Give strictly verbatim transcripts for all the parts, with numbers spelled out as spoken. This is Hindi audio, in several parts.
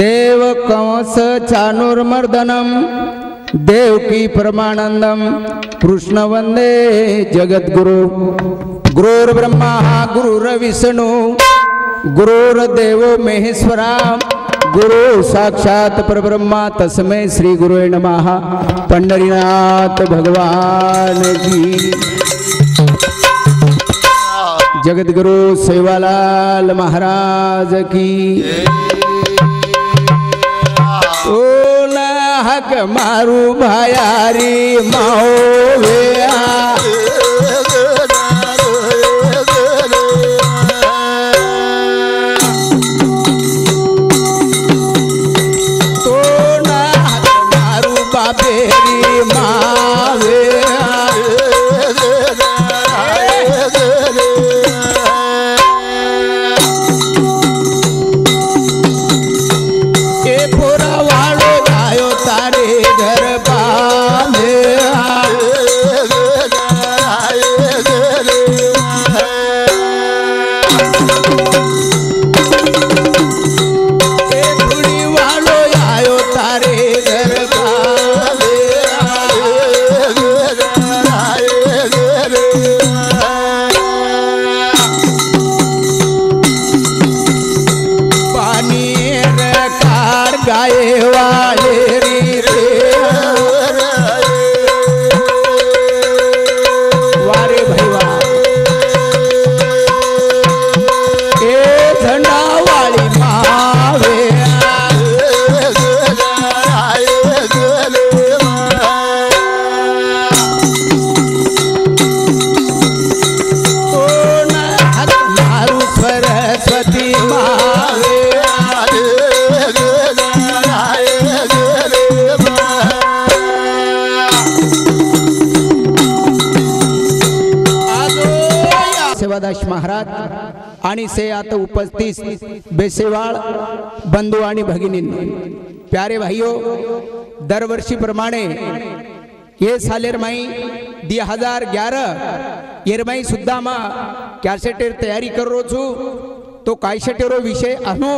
देव कंस चाणूर्मर्दनम देवकी परमानंदम कृष्ण वंदे जगद्गुरु गुरुर्ब्रह्मा गुरुर्विष्णु गुरुर्देवो महेश्वरा गुरु साक्षात परब्रह्मा तस्मै श्री गुरुवे नमः। पंढरीनाथ भगवान की जगद्गुरु सेवालाल महाराज की ओला हक मारू भायारी माओ वेया महाराज आणि से आता उपस्थित बेसेवाळ बंधू आणि भगिनींनो, प्यारे भाइयों, दरवर्षी प्रमाणे ये सालेर माई दी हजार ग्यारह येर माई सुद्धा मा कैसेटेर तैयारी कर रो छू। तो कैसेटेरो विषय अनो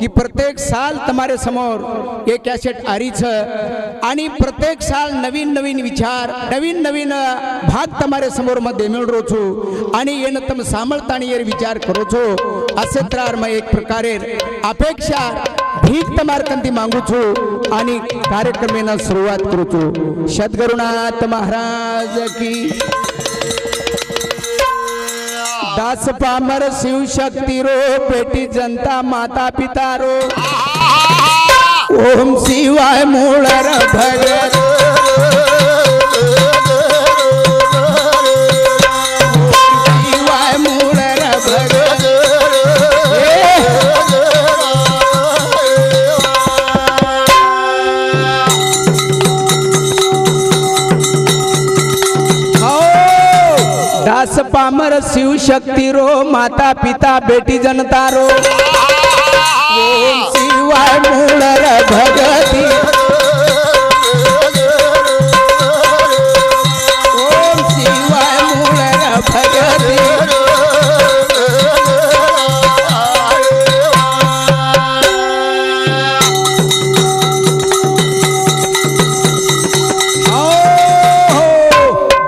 कि प्रत्येक साल तुम्हारे समोर ये कैसेट आ रही है। प्रत्येक साल नवीन नवीन विचार नवीन नवीन भाग तुम्हारे समोर मध्ये मिळरो छो आणि येन तम सांभळतानी ये विचार करो छो। असे त्रार मैं एक प्रकारे अपेक्षा भीख तमारकंती मांगू छो आणि कार्यक्रमेना सुरुवात करू छो। सद्गुरुनाथ महाराज की। दास पामर शिव शक्ति रो बेटी जनता माता पिता रो ओम शिवाय मूलर भगत पामर शिव शक्ति रो माता पिता बेटी जनता रो शिवाय मूलर भगती ओम शिवाय मूलर भगती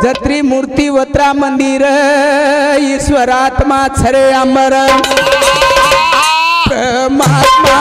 जत्री मूर्ति वत्रा मंदिर ईश्वरात्मा छरे अमर परमात्मा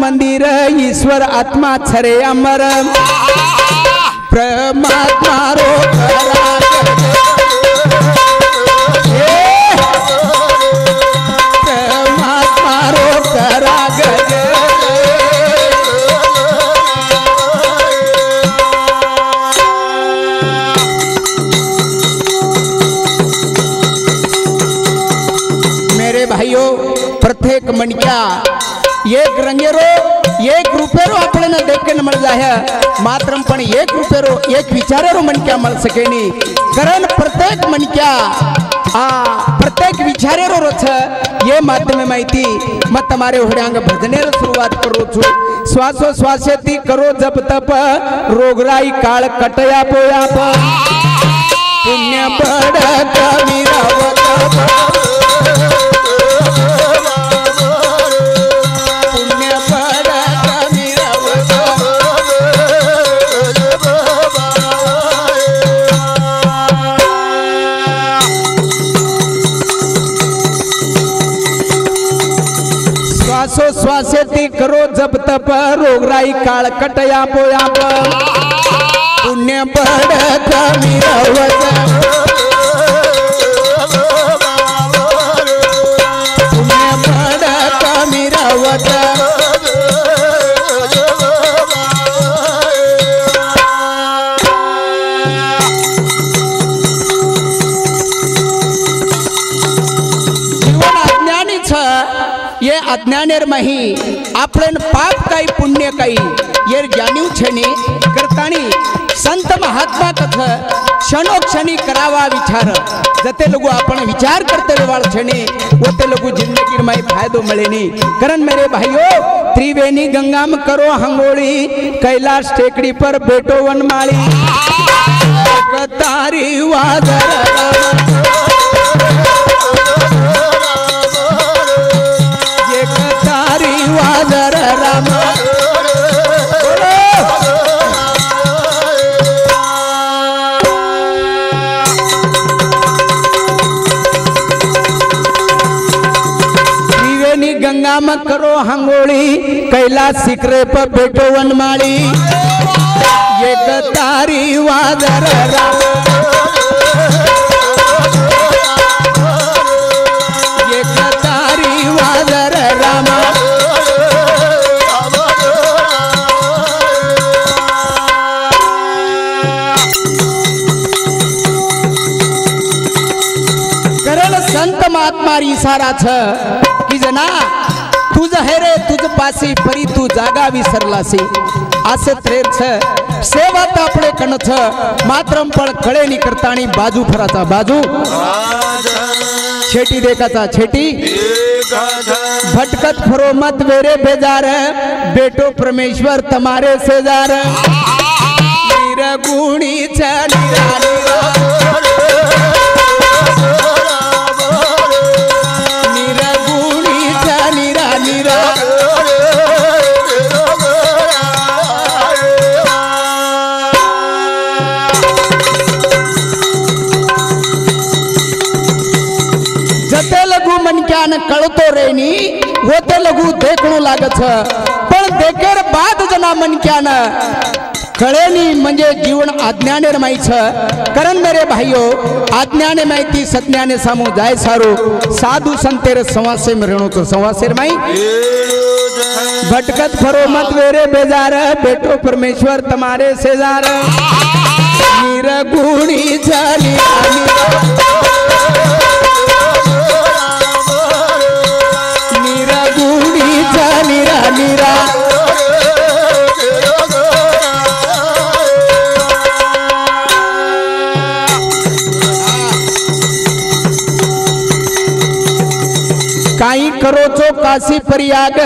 मंदिर ईश्वर आत्मा छरे अमर परमात्मा रो परमात्मा रो करा गज मेरे भाइयों, प्रत्येक मणक्या एक रंगेरो एक रूपेरो अपने देखने मिल जाए मात्रम पण एक रूपेरो एक विचारेरो मन क्या मिल सकेनी कारण प्रत्येक मन क्या आ प्रत्येक विचारेरो रोच ये माध्यम माहिती मत तुम्हारे होड्यांग भजनेर सुरुवात करो छु श्वासो श्वासेती करो जप तप रोगराई काळ कटया पोया प पुण्य पडत विरावत प श्वासेती करो जप तप रोगराई काळ कटया पोया पुण्य पडत विरावत ज्ञानेर मही आपलन पाप काई पुण्य काई ये ज्ञानियों छेनी करतानी संत महात्मा तथा क्षणो क्षणी करावा विचार जते लोगों आपन विचार करते रवाल छेनी उते लोगों जिंदगी में फायदो मिलेनी करण मेरे भाइयों त्रिवेणी गंगा में करो हंगोली कैलाश टेकड़ी पर बैठो वनमाली कतारी वादरा मत करो हंगोली कैलाश शिखरे पर बैठो वनमाली ये कतारी वादर राम ये कतारी वादर राम करण संत महात्मा इशारा छ की जना तुझ हेरे तुझ पासी फरी तू जागा विसरलासी आसे त्रेर छे सेवा तो आपणे कण छे मात्रम पण कळे नी करतानी बाजू फराता बाजू छेटी देखाता छेटी भटकत फरो मत वेरे बेजार बेटो परमेश्वर तुम्हारे सेजार निरगुणी छे निराली कळतो रेनी होते लगू देखणो लागत पण देखेर बाद जना मन क्यान कळेनी म्हणजे जीवन अज्ञानेर माई छ कारण मेरे भाइयो अज्ञाने माहिती सज्ञाने सामो जाय सारो साधु संतेर संवासे मरणो तो संवासेर माई भटकत फरो मत वेरे बेजार बेटो परमेश्वर तुम्हारे सेजार निरगुणी झाली करो चो काशी फरियाग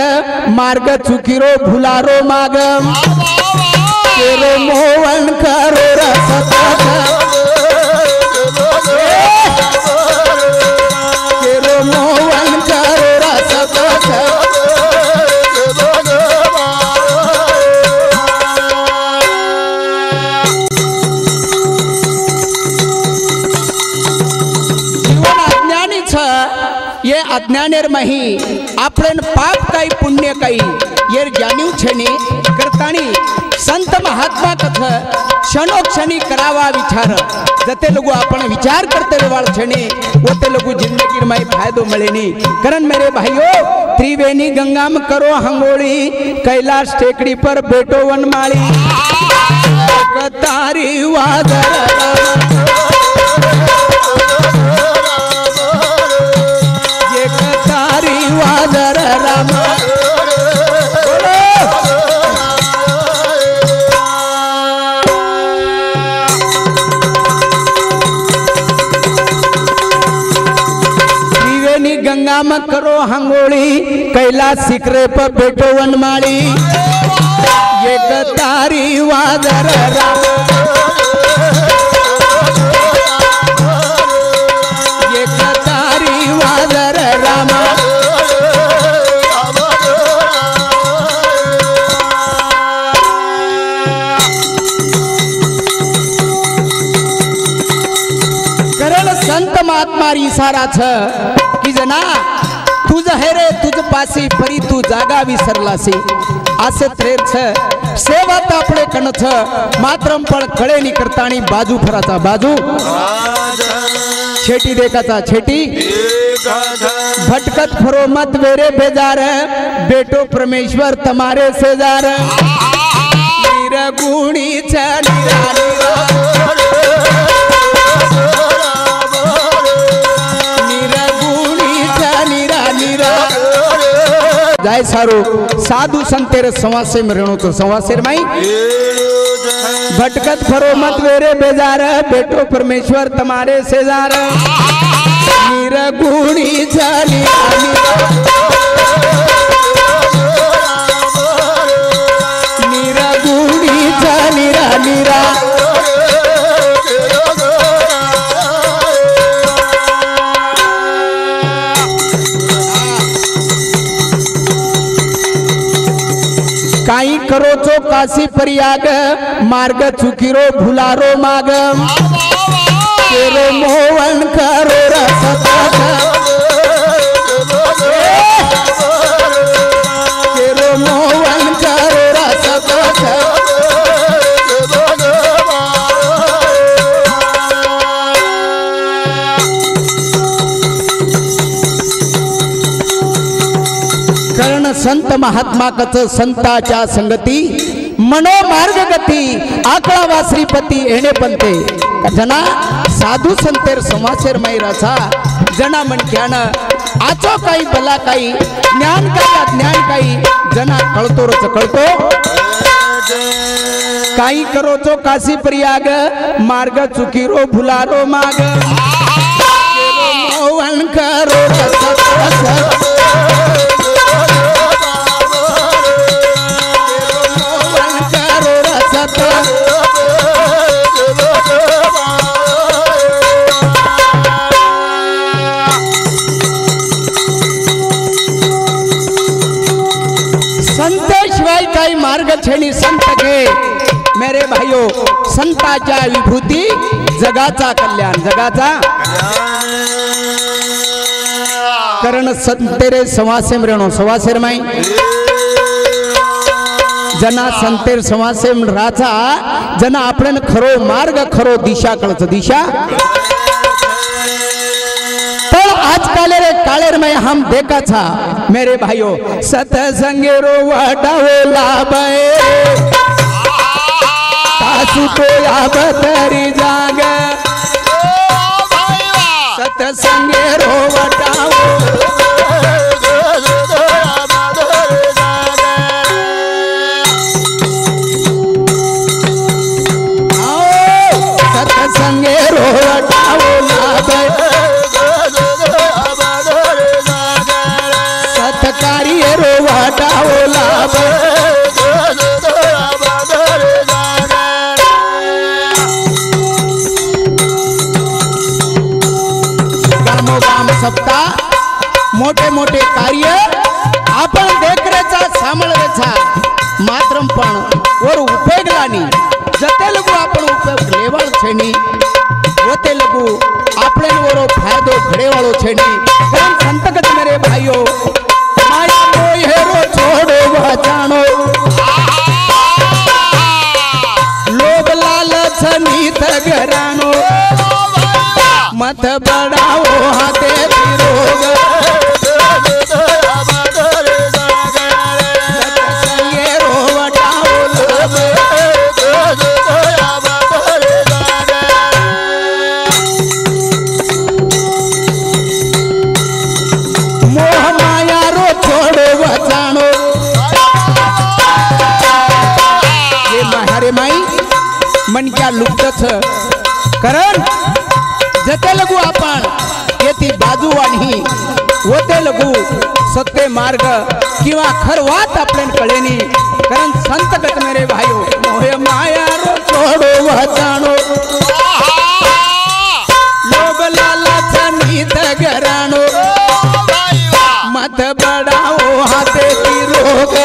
मार्ग चुकीरो भुलारो माग तेरो मोहन करो रस अज्ञानेर मही आपलन पाप काई पुण्य काई ये ज्ञानियों छेनी करतानी संत महात्मा कथ क्षणो क्षणी करावा विचार जते लोगों आपन विचार करते रवाल छेनी उते लोगों जिंदगी में फायदो मिलेनी करण मेरे भाइयों त्रिवेणी गंगा में करो हंगोली कैलाश टेकड़ी पर बैठो वनमाली कतारी वादर Radha Rama राम करो हंगोली कैला सिकरे पर बेटो वनमाली ये तारी वादर इशारा कि जना तुझ हेरे तुझ पासी फरी तू जागा विसरलासी आसे त्रेर छे सेवा तो अपने कण छे मात्रम पण कळे नी करतानी बाजू फराता बाजू छेटी देखाता छेटी भटकत फरो मत वेरे बेजार बेटो परमेश्वर तुम्हारे सेजार निरगुणी छे जाय सारो साधु संतेर सवासे में रेणु तो सवासेर माई भटकत फरो मत वेरे बेजार बेटो परमेश्वर तुम्हारे सेजार निरगुणी जानी निरगुणी जानी निरा काई करो तो काशी परियाग मार्ग चुकीरो भुलारो माग तेरो मोहन करो तेरो मोहन करो रस संत महात्मा कथ संताचा संगती मनोमार्ग गती आकड़ा वासरीपति एने बनते जना साधु संतेर समासेर मैरा सा जना मन ज्ञान आचो काई भला काई ज्ञान काई अज्ञान काई जना कळतो रच कळतो काई करो तो काशी प्रयाग मार्ग चुकीरो भुलारो माग मोहन करो रस रस छेनी संत के मेरे भाइयों संताचा विभूति जगाचा कल्याण जगाचा करण संतेरे सवासे मरणो सवासेर माई जना संतेर सवासे राजा जना आपन खरो मार्ग खरो दिशा कळत दिशा आज कालेरे कालेर में हम देखा था मेरे भाइयों सतसंगेरो वटावे लाभे तासु तो याबतरी जागे सतसंगेरो वटावे मोटे मोटे कार्य आपण देख रेचा सामल रेचा मात्रम पण और उपेगलानी जते लगू आपण उपेग लेवाळ छेनी ओते लगू आपणे ओरो फायदो घडेवाळो छेनी पण संतगत मेरे भाइयो माया मोह हेरो छोडो वाचाणो लोभ लालच नी तगरानो मत बडाओ हाते रोग कारण जते लगू आपण येती बाजू आणि वोते लघु सत्य मार्ग कि खर बात अपने कळेनी कारण संत तक मेरे भाइयों मोहे माया रो छोड़ो वचाणो लोभ लालच नीत घराणो मत बड़ाओ हाथे की रोग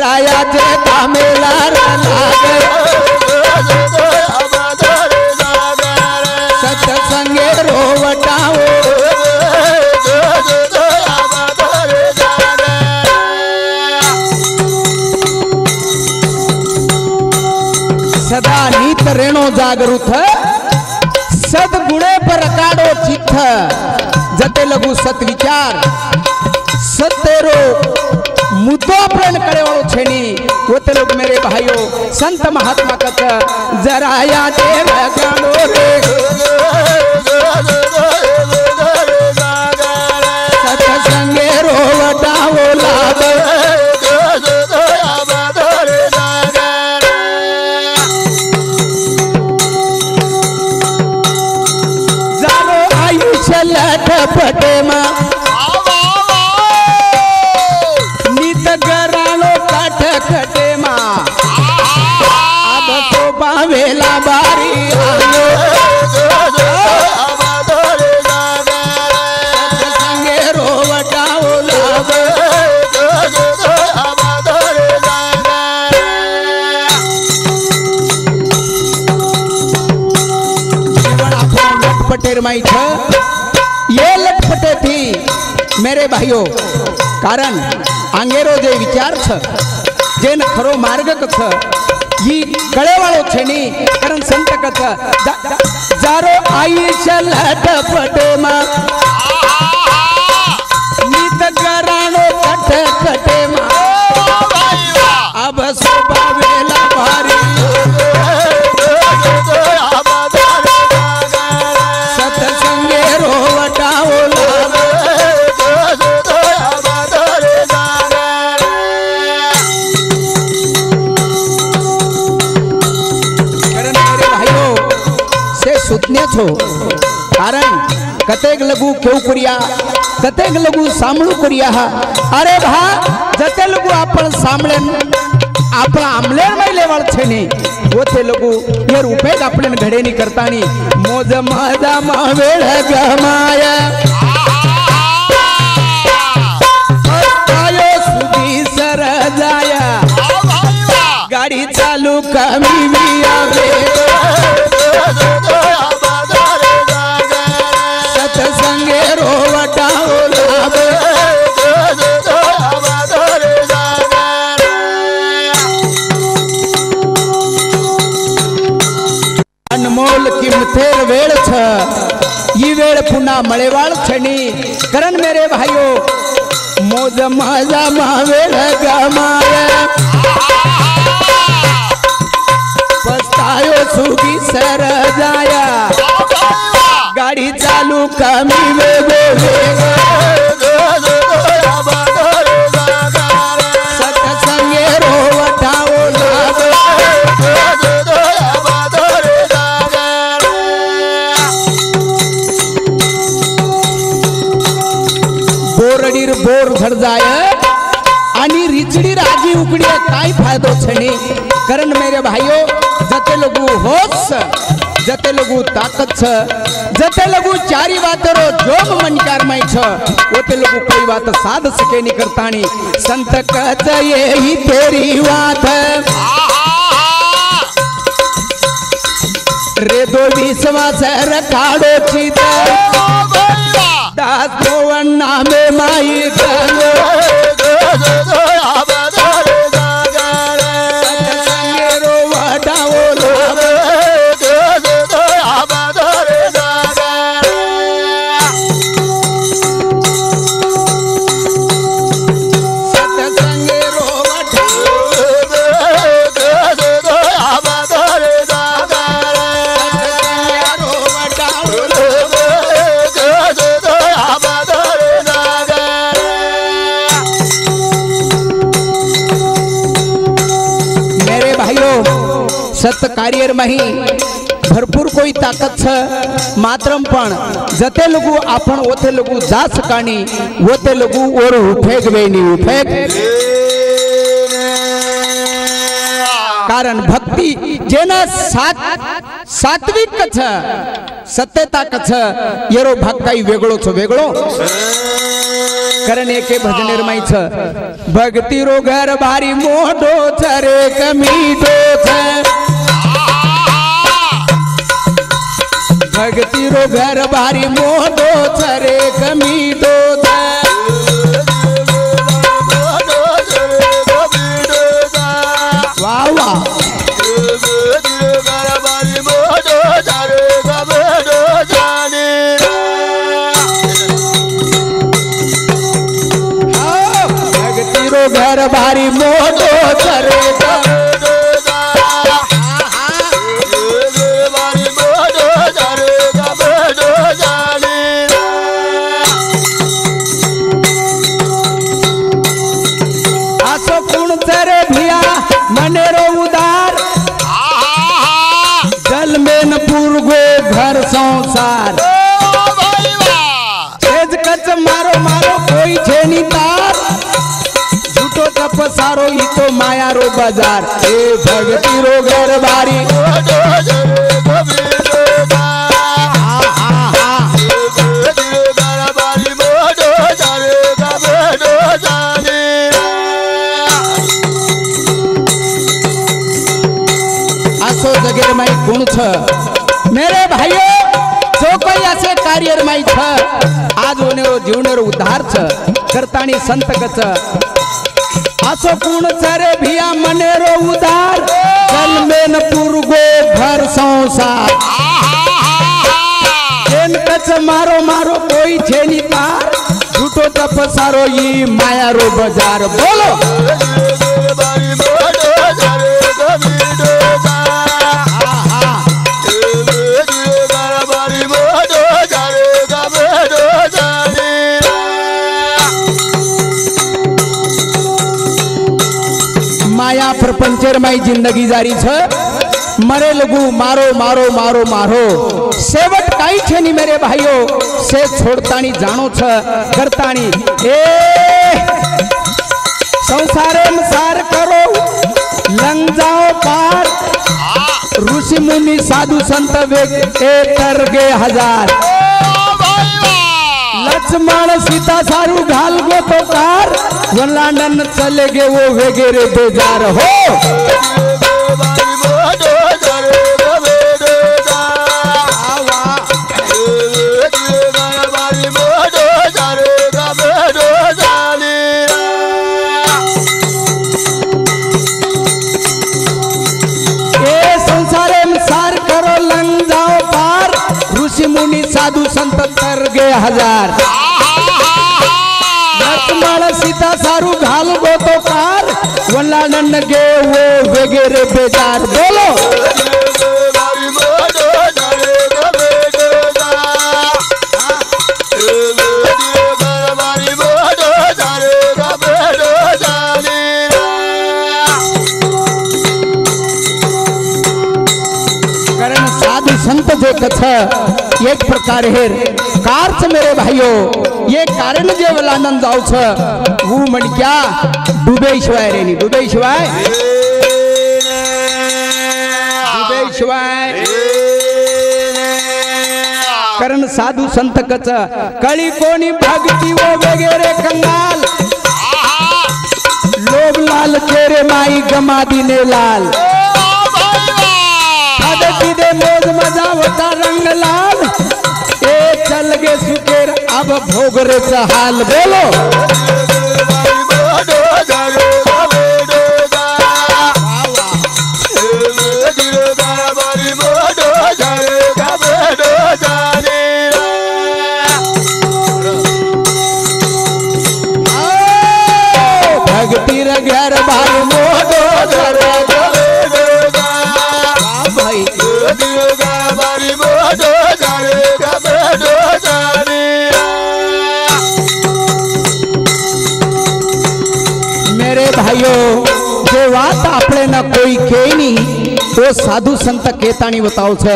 राया जय कामेला सत्संगे रोवटाओ सदा नीत रेणो जागृत सदगुणे पर काड़ो चित्त जते लघु सत विचार सतेरो मुद्दो प्रण करे वालों छेनी वो ते लोग मेरे भाइयों संत महात्मा कथ जरा याद रखो रे सत्संगे रोवटाओ लाभ जारो आयुष्य लठ पटे माँ ये लटपटे थी मेरे भाइयों कारण आंगेरो जे विचार छ जेन खरो मार्ग कथ ये गळे वालो छेनी कारण संत कथ जा, जारो आयुष्य लटपटे मा नीत गराणो कट कटे मा अब सुबावेला भारी कारण कतेक लघु क्यों करिया कतेक लघु सामळू करिया अरे भा जते लघु आपण सामळेन आपण आमलेर में लेवळ छेनी ओते लघु ये उपेग आपण घडेनी करतानी मोज मजा मा वेळ गमाया आयो सुधी सर जाया गाड़ी चालू कमी भी आवे मलेवाल छनी करण मेरे भाइयों मोज मजा मावेल गमाया पस्तायो सुगी सर जाया गाड़ी चालू कमी वेगो सत्संगे रोवटाओ लाभ बोर झड़ जाए आणि रिचड़ी राजी उकड़ी काई फायदो छनी करण मेरे भाइयों जते लोगू होश जते लोगू ताकत छ जते लोगू चारी बातों रो जोग मनकार में छ ओते लोगू कोई बात साध सके नहीं करतानी संत कहते यही तेरी बात रे दो विश्वास रखाड़ो चीता दास भवन नामे माई गंगे सत्संगे रोवटाओ लाभ सत्कार्य मही भरपूर कोई ताकत है मात्रम पण जते लगू आपण ओते लगू जा सकानी ओते लगू और उफेग वेनी उफेग कारण भक्ति जेना सात सात्विक छ सत्यता छ येरो भाग काई वेगळो छ वेगळो करने के भजनेर माई छ भक्ति रो घर भारी मोडो छरे कमी दो छ भक्ति रो घर भारी मोडो छरे कमी दो घर भारी मोटो चरे आसो पूर्ण चरे भिया मनेरो उदार जल में न पूर गो घर संसार तेज कच मारो मारो कोई छेनी तार सारो ही तो माया रो बाजार ए भगती रो घर बारी आसो जगेर माई गुण छ मेरे भाइयों जो कोई ऐसे कार्य माई छ आज होने रो जीवन रो उद्धार छ करतानी संत कच आसो पूर्ण चरे भिया मनेरो उदार जल में न पूर्गो घर संसार जेन कच मारो मारो कोई छेनी पार झूठो तप सारो ये माया रो बाजार बोलो माया प्रपंचर माई जिंदगी जारी छ मरे लगू मारो मारो मारो मारो सेवट काई छे नी मेरे भाइयों से छोड़तानी जानो छ करतानी ए संसारे मसार करो लंग जाओ पार ऋषि मुनि साधु संत वेग ए तरगे हजार लक्ष्मण सीता सारू घाल गो तो कार वलांडन चले गए वो वगैरे बेजार हो साधु संत तर गए हजार लक्ष्मण सीता सारू घाल गो तो कार वलानन गे वो वगैरे बेचार बोलो करण साधु संत जो कथा एक प्रकार हेर कार छ मेरे भाइयों ये कारण जे वलानंद जाऊ छ वो मन क्या डूबे शिवाय रेनी डूबे शिवाय डूबे शिवाय करण साधु संत कच कली कोनी भक्ति वो वगैरे कंगाल लोभ लाल तेरे माई गमा दीने लाल दे मोज मजा होता रंग लाल ए चल गे सुकेर अब भोग रे हाल बोलो भक्ति रे घर भारी मोडो धरे भाइयों जो बात आपने ना कोई कही नहीं तो साधु संत केताणी बताओ छ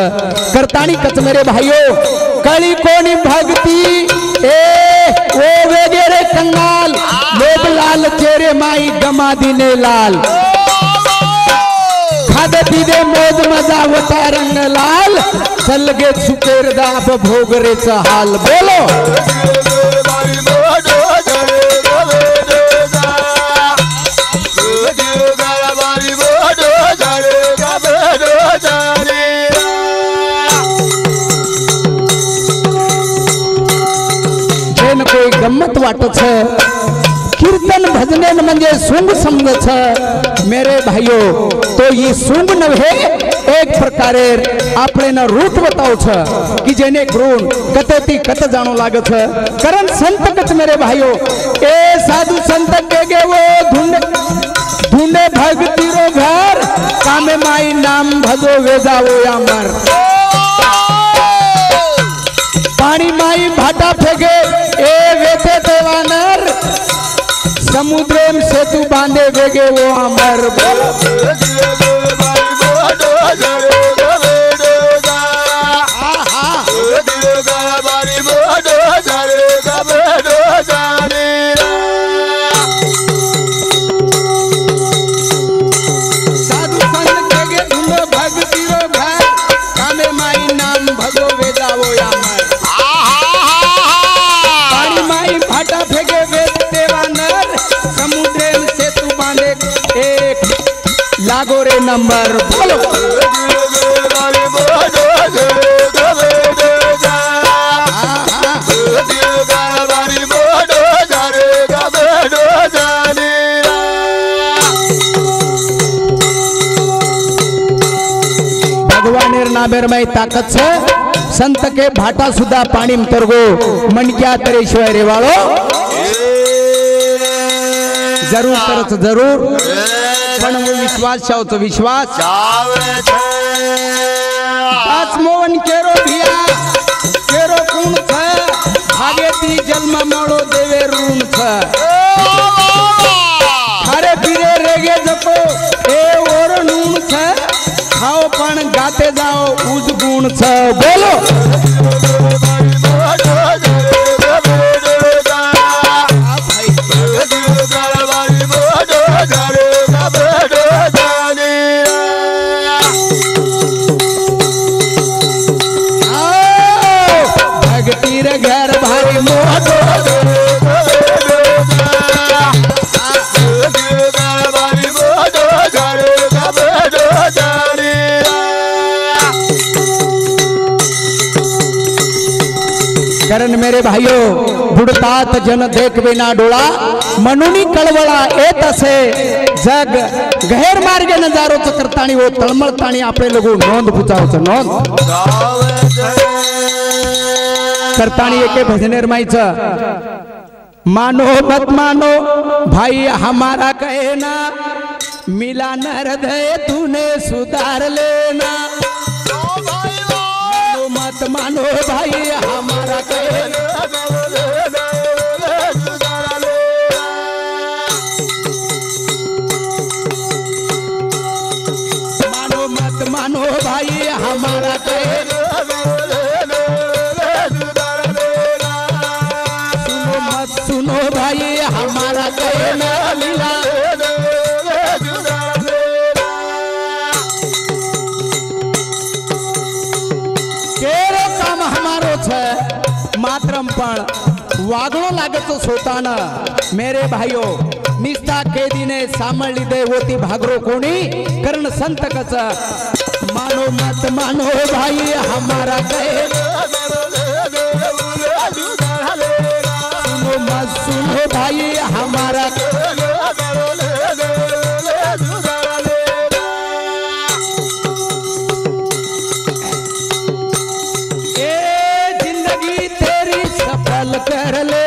करताणी कच मेरे भाइयों कली कोनी भक्ति ए ओ वेगेरे कंगाल लोभ लाल चेरे माई गमा दीने लाल खाद दीदे मोज मजा होता रंग लाल चल गे सुकेर दाप भोग रे हाल बोलो गम्मत वाटो छे कीर्तन भजने मंजे सूंग समझ छे मेरे भाइयों तो ये सूंग नवे एक प्रकारे आपने न रूट बताओ छे कि जेने ग्रोन कतेती कत जानो लागे छे करण संत कच मेरे भाइयों ए साधु संत के गे वो ढूंढे ढूंढे भक्ति रो घर कामे माई नाम भजो वेजाओ या मर पानी माई भाटा फेंके ए वेते देवानर समुद्र में सेतु बांधे वेगे वो अमर बोलो साधु संत के धुन भक्ति रो घर कामे माई नाम भजो वेदावो या गोरे नंबर बोलो भगवानेर नामेर में ताकत से संत के भाटा सुधा पानी में तरगो मन क्या तेरे शिवाय रे वालो जरूर तरस जरूर पण वो विश्वास चाहो तो विश्वास चावे छे दास मोहन केरो भिया केरो गुण छे भागेती जन्म मोड़ो देवे ऋण छे हरे पीरे रेगे जपो ए और नून छे खाओ पण गाते जाओ उज गुण छे बोलो करण मेरे भाइयों बुढ़तात जन देख बिना डोला मनुनी कलवला एत से जग गहर मार्ग नजारो तो करतानी वो तलमलतानी आपने लोगों नोंद पूछाओ छ नोंद करतानी एके भजनेर माई छ मानो मत मानो भाई हमारा कहना मिला न हृदय तूने सुधार लेना मत मानो भाई हमारा कहना मानो मत मानो भाई हमारा कहना सुनो मत सुनो भाई हमारा कहना मिला मात्रम पण वागणो लागे तो सोताना मेरे भाइयों निष्ठा के दिने सामल लीधे होती भागरो कोणी कर्ण संत कच मानो मत मानो भाई हमारा कहना सुनो मत सुनो भाई हमारा कर ले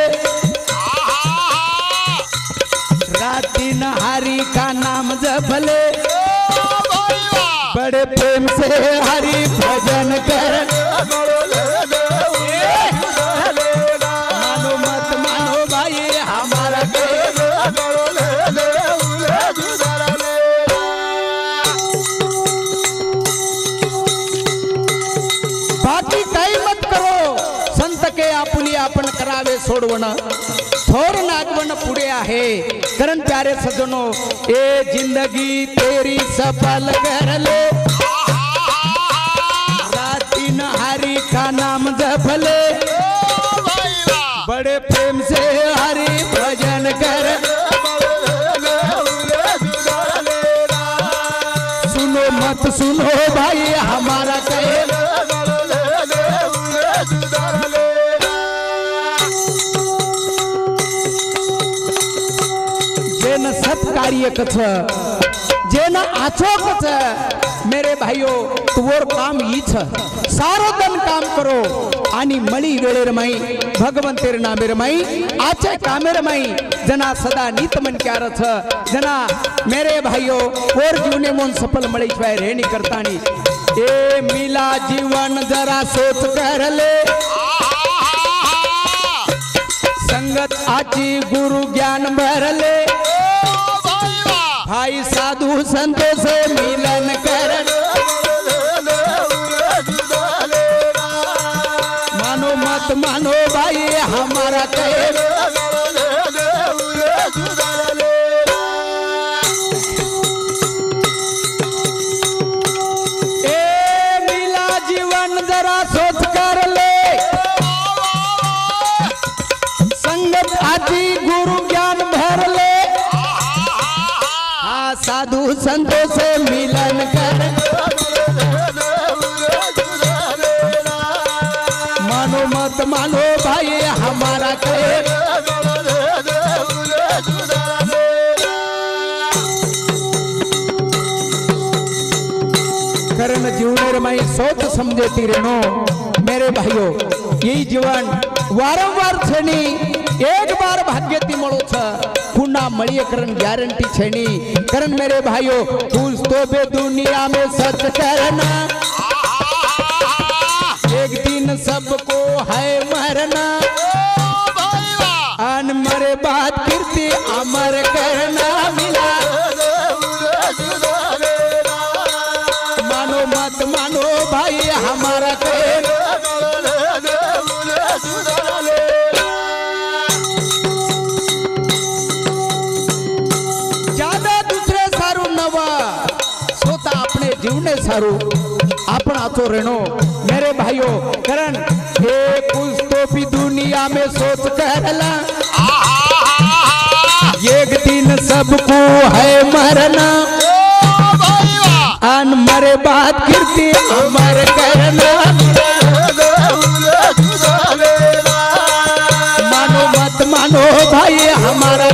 राती नहारी का नाम जप ले बड़े प्रेम से हरि भजन कर मानो मत मानो भाई हमारा आपण करावे सोडवणं थोर नागवण पुढे आहे। कारण प्यारे सजनो ए जिंदगी तेरी सफल कर ले, रातीन हरी का नाम जप ले, बड़े प्रेम से हरी भजन कर। सुनो मत सुनो भाई हमारा कहे कार्य कथ जेना आचो कथ। मेरे भाइयों तुवर काम ई छ सारो दन काम करो आणि मळी वेळे रमाई भगवंतेर नामे रमाई आचे कामे रमाई जना सदा नीत मन क्यार छ। जना मेरे भाइयों और जीवने मन सफल मळी छवाय रेणी करतानी ए मिला जीवन जरा सोच कर ले। संगत आची गुरु ज्ञान भरले, भाई साधु संतों से मिलन कर। मानो मत मानो भाई हमारा कहे, ए मिला जीवन जरा सोच कर ले। संगत आती गुरु ज्ञान भर ले, साधु संतों से मिलन कर। मानो मत मानो भाई हमारा कहे। कर्म जीवन में सोच समझे तीरनो मेरे भाइयों यही जीवन वारंवार छेनी एक बार भाग्य ती मळो छ पुन्हा मळी करण गारंटी छेनी। करण मेरे भाइयों फूल तो बे दुनिया में सच करना, एक दिन सबको है मरना। अनमरे बात कीर्ति अमर करना मिला। मानो मत मानो भाई हमारा कहना। सारू आपन आचो रेणो मेरे भाइयों करण हे कुछ तो भी दुनिया में सोच करला, एक दिन सबको है मरना। अन मरे बात कीर्ति अमर करना। मानो मत मानो भाई हमारा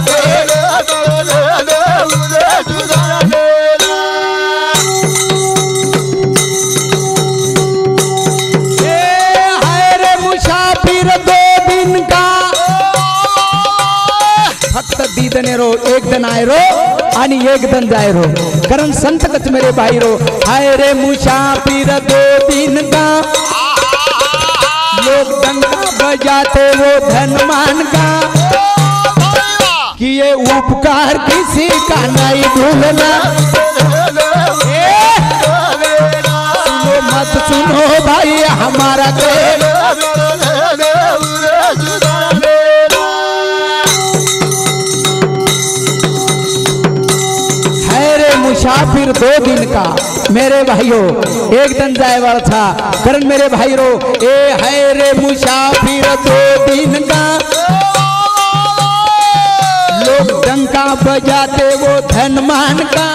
रो एक दिन आए रो आणि एक दिन जाए रो। कारण संत कच मेरे भाई रो हाय रे मुसाफिर दो दिन का, लोग डंका बजाते वो धनमान का। किए उपकार किसी का नहीं भूलना। सुनो मत सुनो भाई हमारा मुसाफिर दो दिन का। मेरे भाइयों एक दिन जाए वाला था। करण मेरे भाई रो ए है रे मुसाफिर दो दिन का, लोग डंका बजाते वो धनमान का।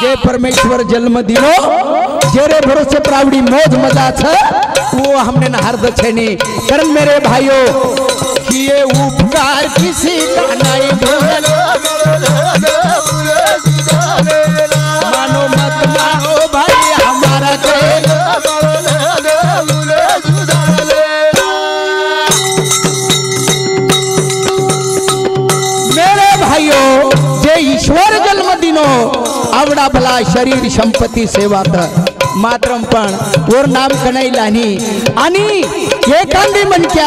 जय परमेश्वर जन्म दिनो जेरे भरोसे प्रावड़ी मौज मजा छ वो हमने नहर दछेनी। करण मेरे भाइयों किए उपकार किसी का नहीं भूलना। मानो मत मानो भाई हमारा कहना। मेरे भाइयों जे ईश्वर जन्म दिनो आवड़ा भला शरीर संपत्ति सेवा मात्रम पण और नाम कणाई लानी। आणि एकांदी मन क्या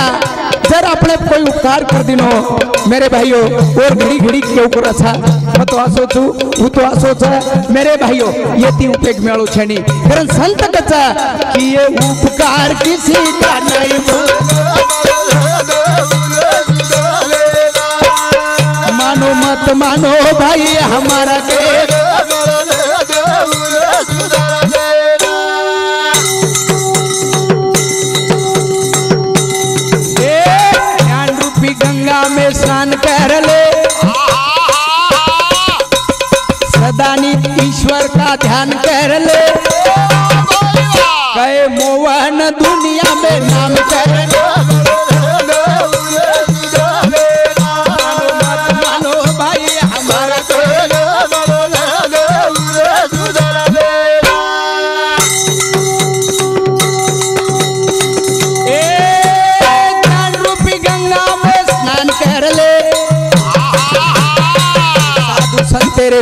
जर आपने कोई उपकार कर दिनो मेरे भाइयों और घड़ी घड़ी क्यों कर था मैं तो आसो छू हूँ तो आसो छ। मेरे भाइयों ये ती उपेग मेलो छेनी। कारण संत कचा कि ये उपकार किसी का नहीं। ध्यान कर ले, कहे मोहन दुनिया में नाम कर ले।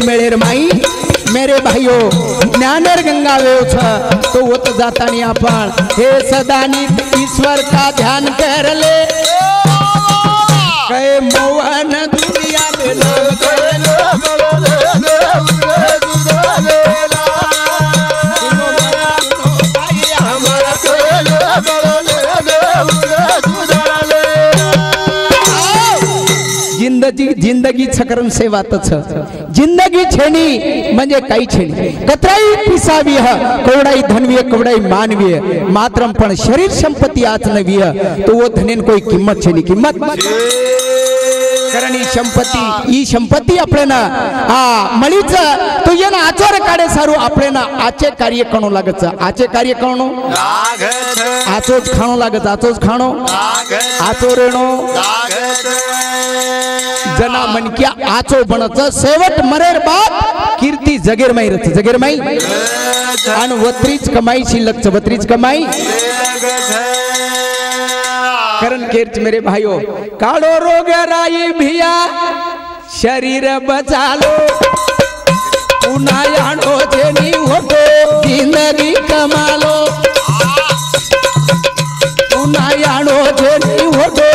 मेरे माई मेरे भाइयों ज्ञानेर गंगा वेव तो वो तो जाता नहीं अपन हे सदानी ईश्वर का ध्यान कर ले, कहे मोहन दुनिया में नाम कर जिंदगी छकरन सेवा तो छ जिंदगी छेनी म्हणजे काही छेनी कतराई पिसावी ह कोवडाई धनवीय कोवडाई मानवीय मात्रम पण शरीर संपत्ती आचनवीय तो वो धनेन कोई किंमत छेनी किंमत करणी संपत्ती ई संपत्ती आपल्याला आ मळीच तो येन आचर काढे सारू आपल्याला आचे कार्य कणो लागत आचे कार्य कणो लागत आचोच खाणो लागत आचोच खाणो लागत आचो रेणो लागत जना मन क्या आचो बनत सेवट मरेर बाप कीर्ति जगेर माई रच जगेर माई अन वत्रीच कमाई सी लक्ष वत्रीच कमाई करण कीर्त मेरे भाइयों काड़ो रोग राई भिया शरीर बचा लो उनायानो जेनी होतो जिंदगी कमा लो उनायानो जेनी होतो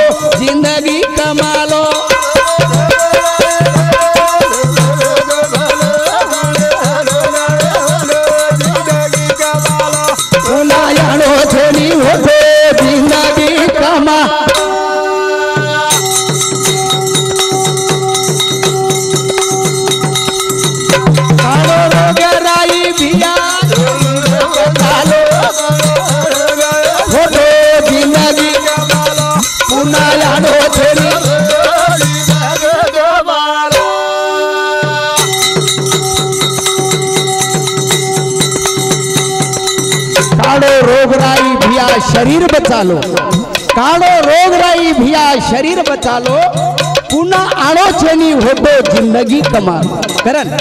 जिंदगी कमा लो शरीर बचा लो कालो रोग राई भिया शरीर बचा लो पुनः आड़ो चेनी होतो जिंदगी कमा करन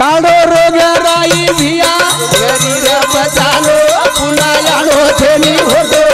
कालो रोग राई भिया शरीर बचा लो पुनः आड़ो चेनी होतो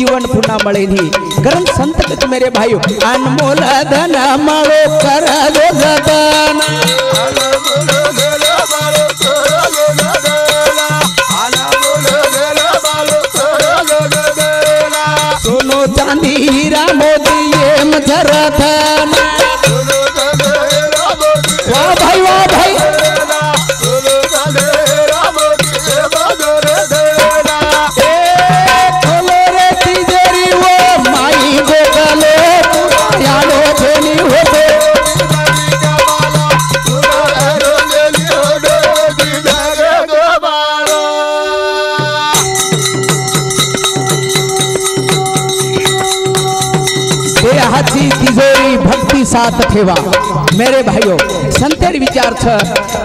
जीवन पुना मळे नहीं करन संत के मेरे भाइयों अनमोल धन मारो कर दो जतन अनमोल धन मारो कर दो जतन अनमोल धन मारो कर दो जतन सुनो चांदी हीरा मोती ये मजरतन सुनो चांदी हीरा मोती वाह भाई वाह भाई सुनो चांदी हीरा मोती ये मजरतन साथ ठेवा मेरे भाइयों संतेर विचार छ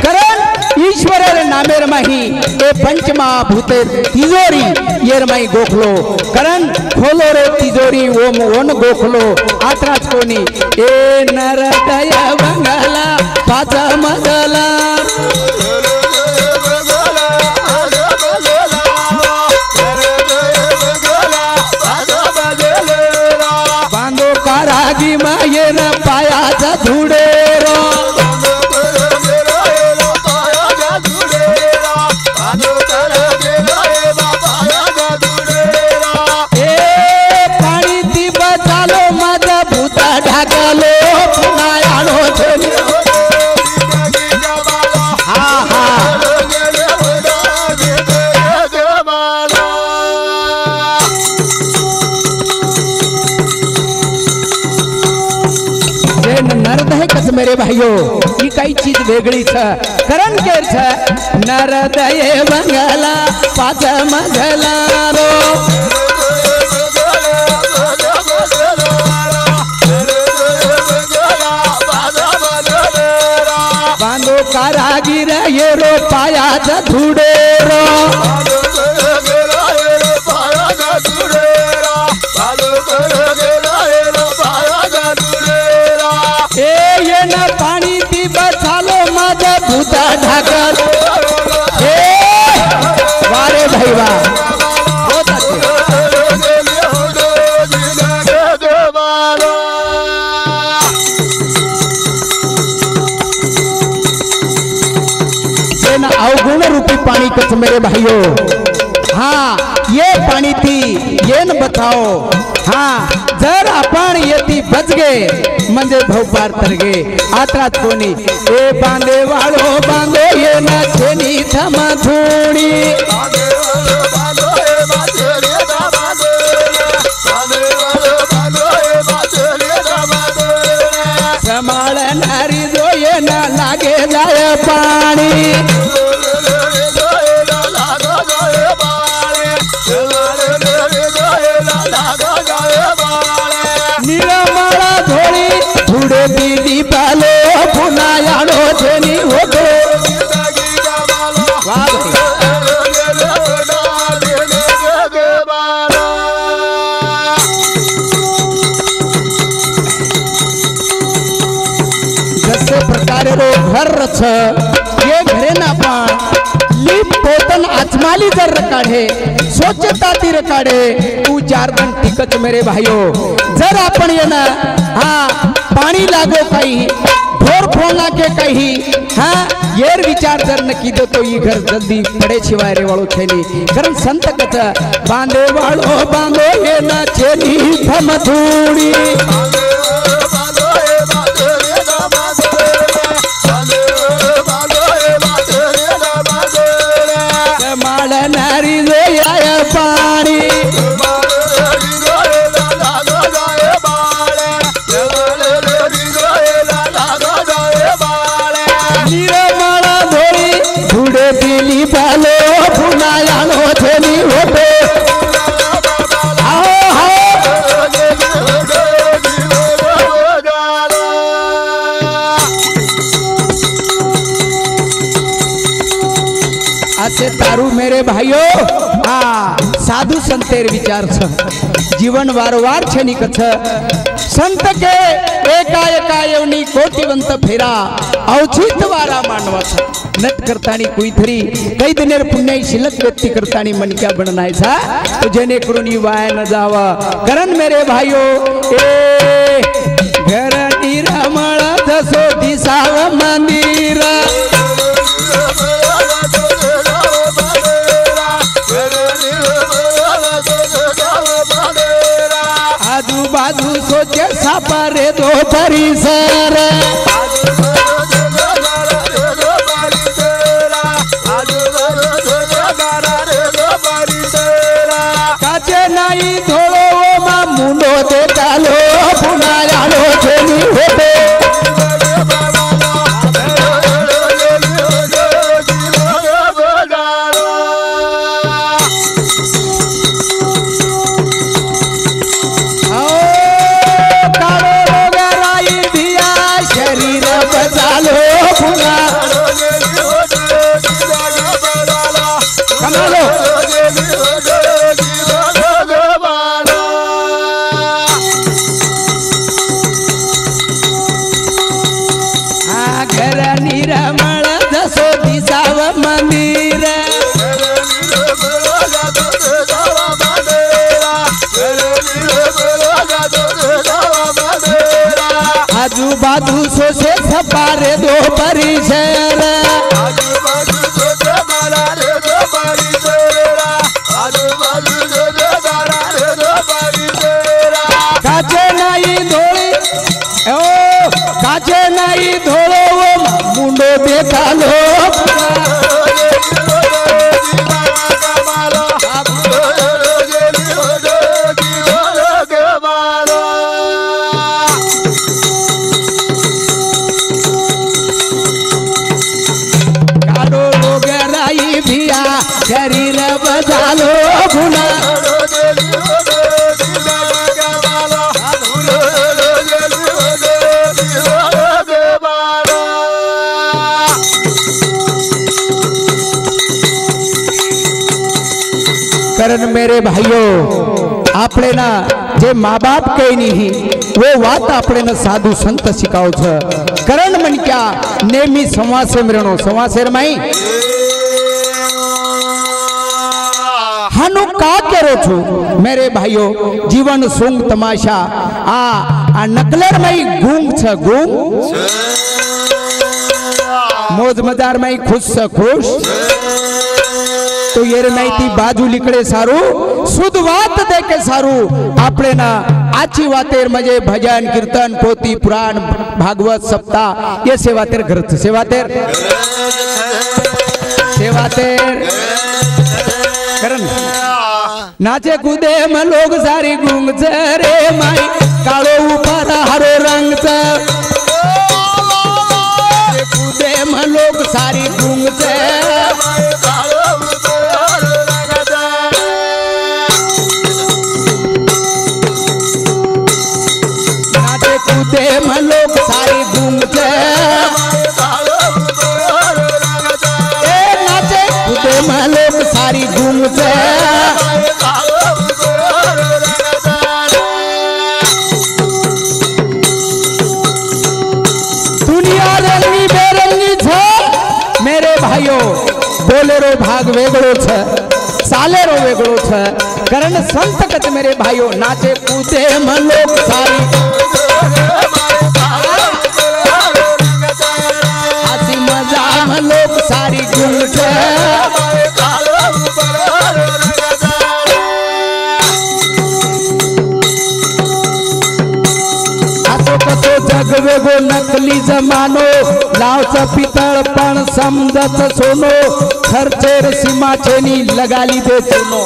करण ई ईश्वरर नामेर माही ए पंचमा भूतेर तिजोरी येर माही गोखलो करण खोलो रे तिजोरी ओम ओन गोखलो आत्राज कोनी ए नरदय बंगला पाच मजला बांधो कारागी माये न पायाचा धुडे मेरे भाइयों ये कई चीज वेगड़ी छ करण के छ नरदय मंगला पाच मंगला रो बांधो कारागीर ये रो पाया ज धुड़े रो अवगुण रूपी पानी कच मेरे भाइयों हाँ ये पानी थी ये न बताओ हाँ जर आपण ये थी बच गए मंजे भवपार तर गए आत्रा कोनी ए बांधे वालो बांधो ये न छेनी थमा थोड़ी समाल नारी दो ये न लागे जाए पानी ये घरे ना पण लीप पोतन आचमाली जर रकाढे स्वच्छता ती रकाढे तू चार दिन टिकत मेरे भाइयो जर आपण ये ना हाँ पाणी लागो काही ढोर फोना के काही हाँ येर विचार जर न कीधो तो ये घर जल्दी पड़े छिवाय रे वालो छेली कारण संत कथ बांधे वालो बांधो ये ना छेली थम धूड़ी तारू मेरे भाइयों आ साधु संतेर विचार छ जीवन वारंवार छनिक छ संत के एकाएकायवनी कोटिवंत फेरा औचित वारा मानवा छ नट करतानी कोई थरी कई दिनेर पुण्य शिलक व्यक्ति करतानी मन क्या बननाय सा तो जेने करुणी वाय न जावा करण मेरे भाइयों ए घर रमण दसो दिसाव मंदिर सापरे दो परिसर काचे नाई थोड़ो मा मुंडो देता लो पुना जानो चेनी होते बाजू सोचे सपारे दो परी शेरा आजू बाजू सोचे बाला रे दो परी शेरा आजू बाजू सोचे बाला रे दो परी शेरा काचे नहीं धोली ओ काचे नहीं धोलो वो मुंडो देखा लो करण मेरे भाइयों आपने ना जे माँ बाप कही नहीं वो बात आपने ना साधु संत सिखाओ छ करण मन क्या नेमी समासे मरणो समासे रमाई हनु का करो छो मेरे भाइयों जीवन सूंग तमाशा आ आ नकलर मई गूंग छ गूंग मौज मजार मई खुश छ खुश तो ये नहीं थी बाजू लिखड़े सारू शुद्ध बात दे के सारू आपने ना अच्छी बातें मजे भजन कीर्तन पोती पुराण भागवत सप्ताह ये सेवातेर ग्रंथ सेवातेर सेवातेर करन नाचे कूदे में लोग सारी गूंग रे माई कालो ऊपर हरो रंग नाचे कूदे में लोग सारी गूंग बोलेरो भाग वेगड़ो छे सालेरो वेगड़ो छे करण संत कत मेरे भाइयों नाचे कूदे मन लोग सारी आसी मजा मन लोग सारी गूंजे आसो कसो जग वेगो नकली जमानो लाव च पितळ पण समजत सोनो खर्चेर सीमा चेनी लगा ली दे सुनो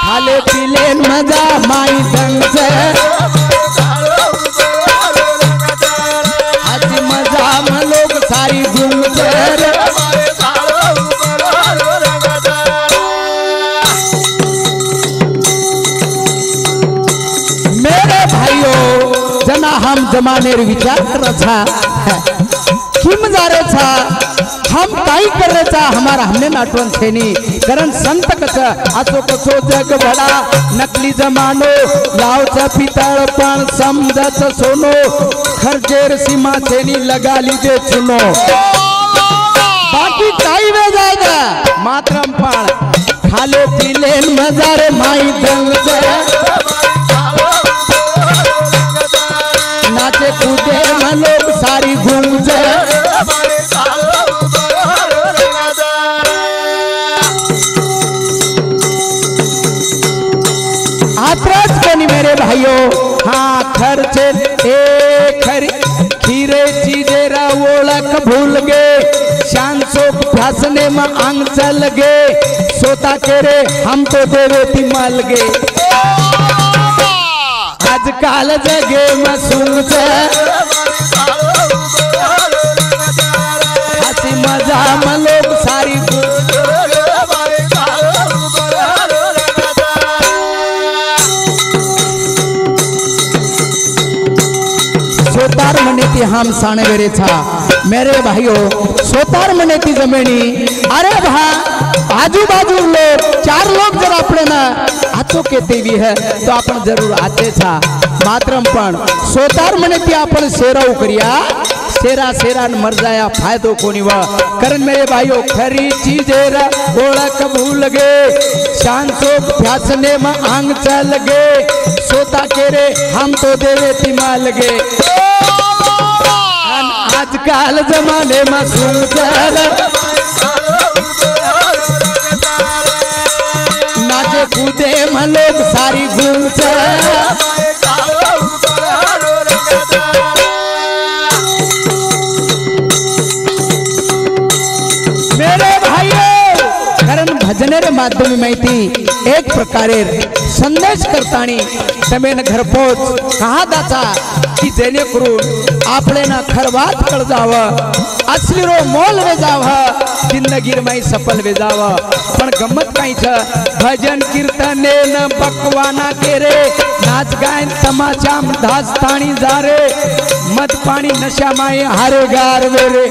खाले पीले मजा माई संग से आज मजा म लोग सारी घूम से मेरे भाइयों जना हम जमानेर विचार रचा किम जा रहे था हम काई कर रहे था हमारा हमने नाटवन थे नहीं करण संत कथा आसो कसो जग भला नकली जमानो लाव च पितळ पण समजत सोनो खर्चेर सीमा थे नहीं लगा ली दे चुनो बाकी काई वे जाएगा मात्रम पण खाले पीले मजार माई दंग से नाचे कूदे मन लोग सारी घूम जाए भाइयों हाँ खर्चे एक खरी खीरे चीजें रावोलक भूल गए शांसो भाषणे में आंग चल गए सोता केरे हम तो देवती मल गए आजकल जगे में सुन से हसी मजा में लोग सारी सोतार मनेती हम साने वेरे था मेरे भाइयों सोतार मनेती जमेनी अरे भा आजू बाजू लोग चार लोग जरा अपने ना हाथों के देवी है तो अपन जरूर आते था मात्रम पण सोतार मनेती अपन सेरा उकरिया सेरा सेरा न मर जाया फायदो कोनी वा करण मेरे भाइयों खरी चीजें रा बोला कबूल गए शांतो भ्यासने में आंग चल गए सोता केरे हम तो देवे तिमाल गए आजकल जमाने में सुनल नाचे कूदे में लोग सारी घूम मेरे भाइयों करण भजनेर माध्यम में थी एक प्रकारे संदेश करतानी तमेन घर पोच कहा दाचा की जेने करून आपले ना खरवात कर जावा असली रो मोल वे जावा जिंदगीर में सफल वे जावा पण गम्मत काई छ भजन कीर्तन न पकवाना केरे नाच गायन तमाचा धास्तानी जारे मत पानी नशा माई हारे गार वेरे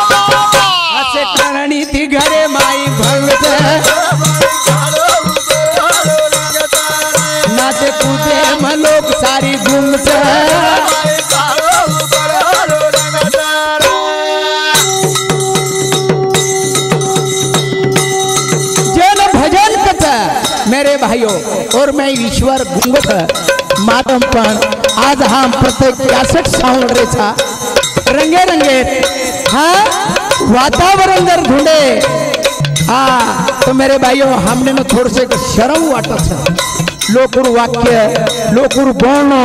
असे करणी ती घरे माई भंगते नाचे कूदे में लोग सारी घूमते जन भजन कथा मेरे भाइयों और मैं ईश्वर घूंगत मातम पण आज हम प्रत्येक यासठ साउंड रेचा रंगे रंगे हाँ वातावरण दर ढूंढे हाँ तो मेरे भाइयों हमने न थोड़े से शर्म वाटा था लोकुर वाक्य लोकुर बोनो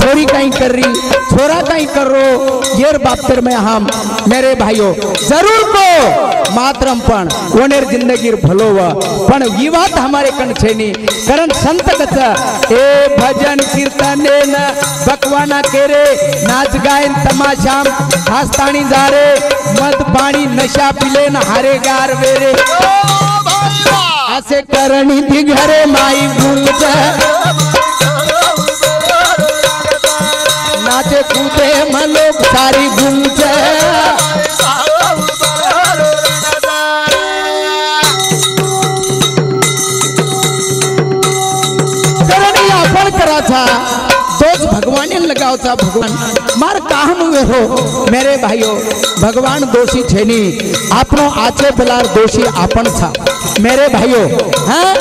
थोड़ी कहीं कर रही थोड़ा कहीं कर रो ये बाप्तर में हम मेरे भाइयों जरूर को मातरम पण वनेर जिंदगी भलोवा पण ये बात हमारे कण छेनी करण संत कथा ए भजन कीर्तन न बकवाना केरे नाच गायन तमाशा हस्तानी जारे मद पानी नशा पिले न हारे गार वेरे आसे करणी थी घरे माई घूमते नाचे कूदे में लोग सारी घूमते करणी आपण करा था दोष भगवान ने लगाओ था भगवान मार काहन हुए हो मेरे भाइयों भगवान दोषी छेनी आपनो आचे बिलार दोषी आपन था मेरे भाइयों हाँ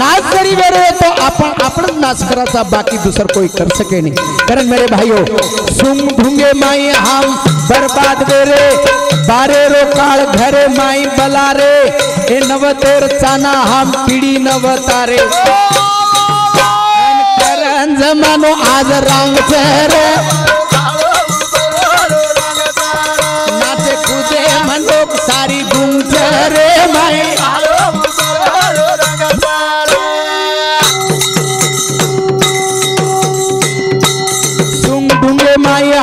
नाच करी मेरे तो अपन अपन नाच करा था बाकी दूसर कोई कर सके नहीं करण मेरे भाइयों सुम ढूंगे माई हम बर्बाद मेरे बारे रो काल घरे माई बलारे ए नवतेर चाना हम पीड़ी नवतारे करण जमानो आज रंग चेहरे नाचे कूदे मन लोग सारी घूम चेहरे माई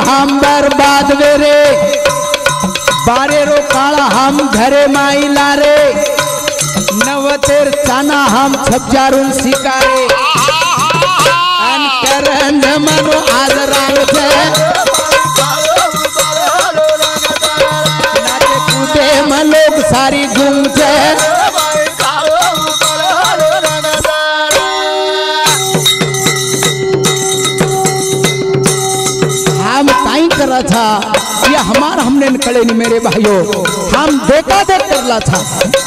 हम बर्बाद वेरे बारे रो काला हम घरे माई लारे नवतेर चाना हम छपजारून शिकारे अन करन जमनो आज रंग से नाचे कूदे में लोग सारी घूमते था ये हमारा हमने निकले नहीं मेरे भाइयों हम देखा देख कर ला था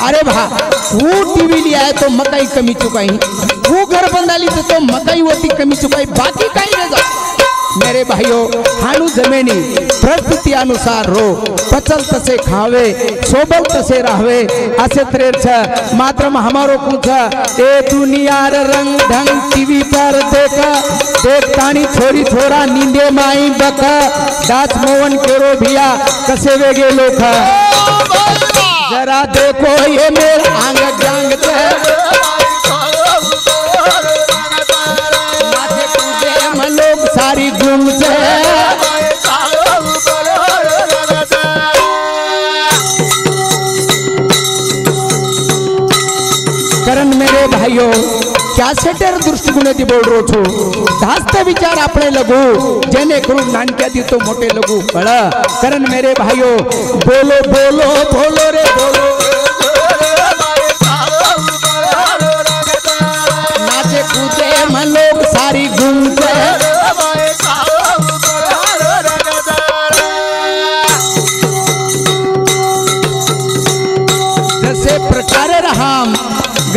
अरे भा वो टीवी लिया है तो मकई कमी चुकाई वो घर बंदा ली तो मकई होती कमी चुकाई बाकी कहीं रह जाओ मेरे भाइयों हानु जमेनी प्रकृति अनुसार रो पचल तसे खावे सोबल तसे रहवे असे त्रेर छ मात्रम हमारो पूछा ए दुनियार रंग ढंग टीवी पर देखा देखतानी छोरी छोरा नींदे माई बका दास मोहन केरो भिया कसे वेगे लोखा जरा देखो ये मेरा आंग जांग ते सारी घूमते करण मेरे भाइयों क्या सेटर दृष्टिकोण थी बोल रो छो धास्ते विचार आपने लगू जेने करू नानक्या दी तो मोटे लगू बड़ा करण मेरे भाइयों बोलो बोलो बोलो रे बोलो नाचे कूदे मन लोग सारी घूमते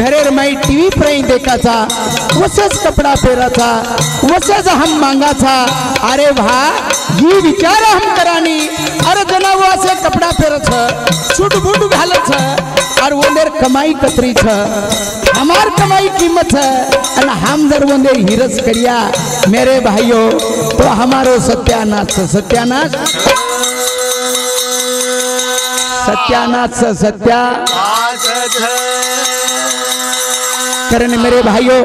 घरेर माई टीवी पर देखा था, उससे कपड़ा फेरा था, उससे हम मांगा था। अरे भाई ये विचार हम करानी। अरे जना वो से कपड़ा फेरा था, छुट बुट घाला था, और वो देर कमाई कतरी था। हमार कमाई कीमत है और हम दर वो देर हिरस करिया। मेरे भाइयों तो हमारो सत्यानाश सत्यानाश सत्यानाश सत्या करने। मेरे भाइयों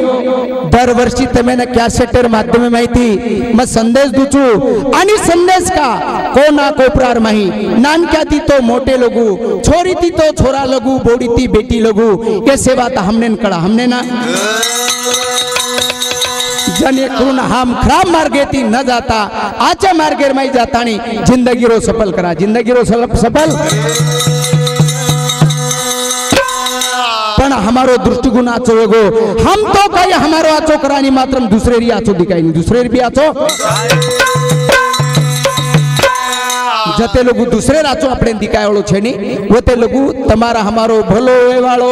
दर वर्षी तमें न कैसेटर माध्यम में मैं थी मैं संदेश दूचू अनि संदेश का को ना को प्रार मही नान क्या थी तो मोटे लोगू छोरी थी तो छोरा लोगू बोड़ी थी बेटी लोगू ये सेवा था हमने न करा हमने ना जने करुण हम खराब मार्गे थी न जाता आचा मार्गे में जाता नहीं। जिंदगी रो सफल करा जिंदगी रो सफल हमारो दृष्टिकोण आचो एगो हम तो कहीं हमारो आचो करानी मात्रम दूसरे री आचो दिखाई नहीं दूसरे री आचो जते लोगों दूसरे आचो अपने दिखाए वालों छेनी वो ते लोगों तमारा हमारो भलो है वालो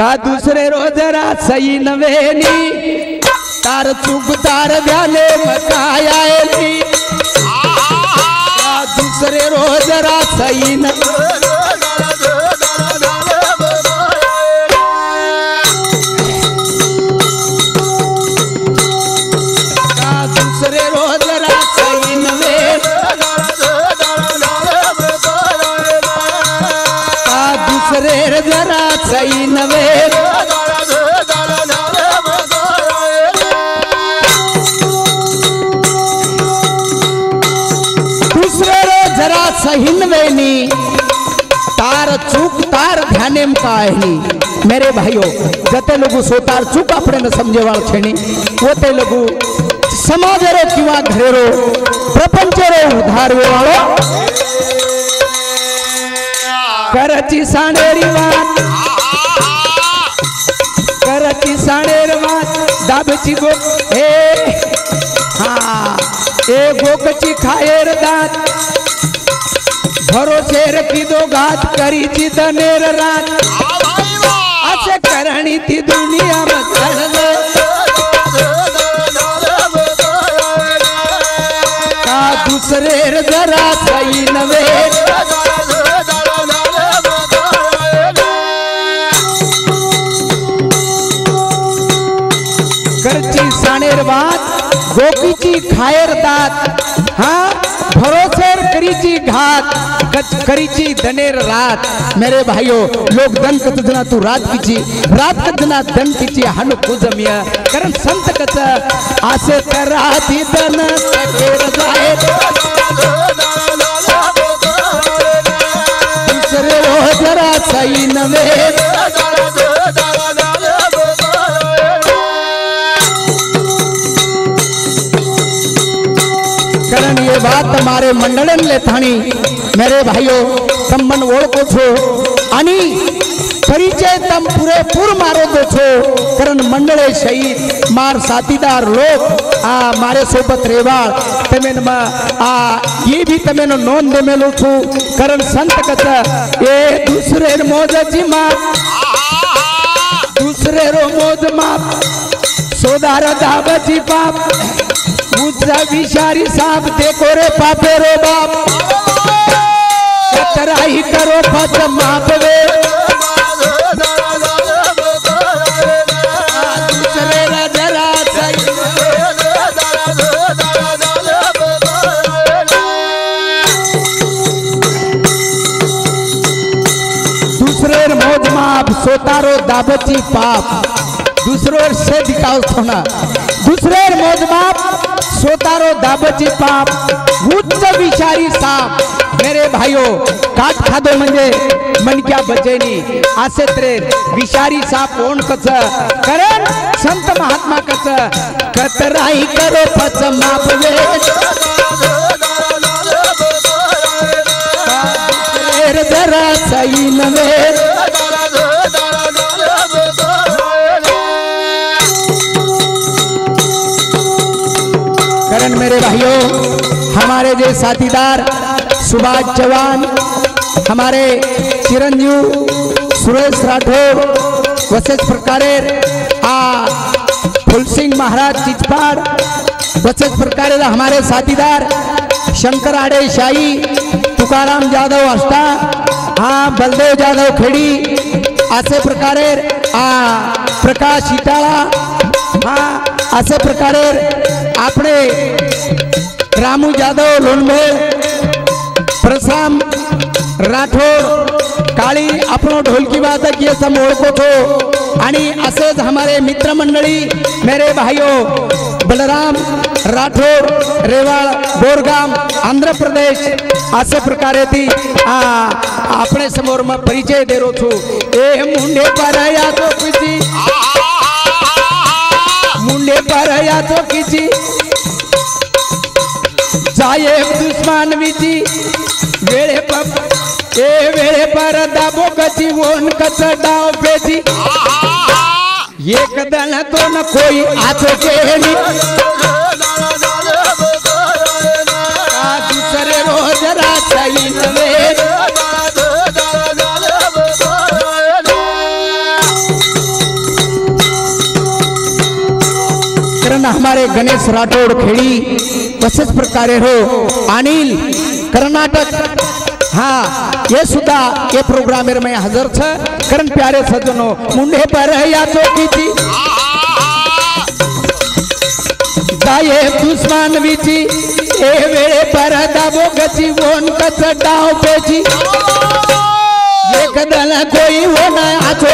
का दूसरे रोज रात सही नवेनी तार चुग तार व्याले मकाया एली दूसरे रोज रात सही न दूसरे रोज रात सही न दूसरे रोज रात सही नवे हिनवेनी तार चूक तार ध्याने में काहनी। मेरे भाइयों जते लोगों सो तार चूक अपने न समझे वाल छेनी वो ते लोगों समाजरो किवा घरेरो प्रपंचरो उधार वे वालो करची सानेरी बात करची सानेर बात दाबची गो हे हाँ ए गोकची खाएर दात भरोसे रखी दो घात करी थी दनेर रात अच्छे करनी थी दुनिया में करने का दूसरे जरा सही नवे करची सानेर बात गोपीची खाएर दात हाँ भरोसे करीची घात करीची दनेर रात। मेरे भाइयों लोग दन कतना तू रात कीची रात कतना दन कीची हनु कुजमिया करन संत कत आसे कराती दन सकेर जाए दूसरे रोज रात सही नवे करन ये बात हमारे मंडलन लेथानी। मेरे भाइयों तम मन ओळखो छो आनी परिचय तम पूरेपूर मारो दो छो कारण मंडले शहीद मार साथीदार लोग आ मारे सोबत रेवाळ तमेन मा आ ये भी तमेनो नोंद मेलो छो कारण संत कथा ए दूसरे मोज जी मा दूसरे रो मोज मा सोदारा दाबजी पाप मुझरा विचारी साहब देखो रे पापे रो बाप तराई करो पद मापवे दूसरे जरा सही दूसरे मौज माप सोतारो दाबची पाप दूसरों से दिखाओ सोना दूसरे मौज माप सोतारो दाबची पाप मुझरा विचारी साहब। मेरे भाइयों काट खादो मंजे मन क्या बचे नहीं आसे त्रेर विशारी साप ओण कच करन संत महात्मा कच कतराई करो पच मापवे तेरे जरा सही नवे करन। मेरे भाइयों हमारे जे साथीदार सुभाष जवान हमारे चिरंजीव सुरेश राठौर वसेच प्रकारे आ फुलसिंह महाराज चिचपाड़ वसेच प्रकारे हमारे साथीदार शंकर आड़े शाही तुकाराम जाधव आष्टा आ बलदेव जाधव खेड़ी असे प्रकारे आ प्रकाश इटाला हाँ असे प्रकारे आपने रामू जाधव लोनभेल प्रशाम राठौर काली अपनों ढोलकी वादक ये सब ओळखो छो आणि असेच हमारे मित्र मंडली मेरे भाइयों बलराम राठौर रेवाड़ बोरगाम आंध्र प्रदेश असे प्रकारे थी आ अपने समोर में परिचय दे रो छो ए मुंडे पराया तो किसी मुंडे पराया तो किसी जाए दुश्मन विची वेड़े पर ए वेड़े पर दाबो कची वोन कचड़ाओ पेची ये कदल तो न कोई आचो के नहीं दूसरे रोज राचाई नवे करना हमारे गणेश राठौड़ खेड़ी वसेच प्रकारे हो अनिल कर्नाटक हाँ ये सुधा ये प्रोग्रामर में हजर छ करण प्यारे सजनों मुंडे पर है या चौकी थी जाए दुश्मन विची ए वेड़े पर दाबो गची वोन कचड़ाओ पेची ये कदल कोई वो ना आचो